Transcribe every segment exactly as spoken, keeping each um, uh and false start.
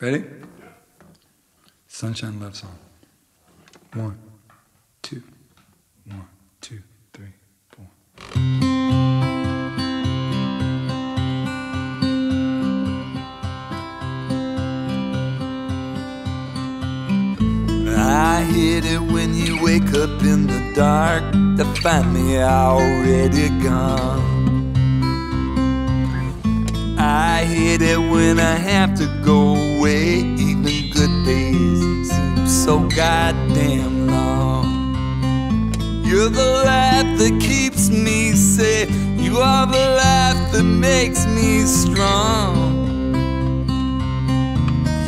Ready? Sunshine Love Song. One, two, one, two, three, four. I hit it when you wake up in the dark to find me already gone. I hate it when I have to go away. Even good days seem so goddamn long. You're the life that keeps me safe. You are the life that makes me strong.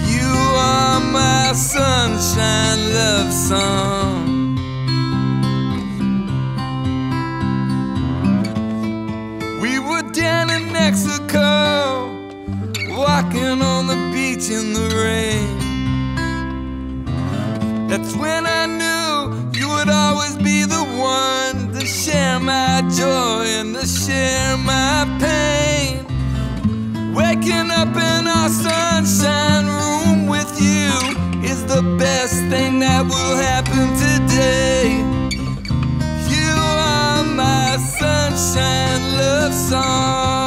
You are my sunshine love song. Down in Mexico, walking on the beach in the rain. That's when I knew you would always be the one to share my joy and to share my pain. Waking up in our sunshine room with you is the best thing that will happen today. You are my sunshine love song.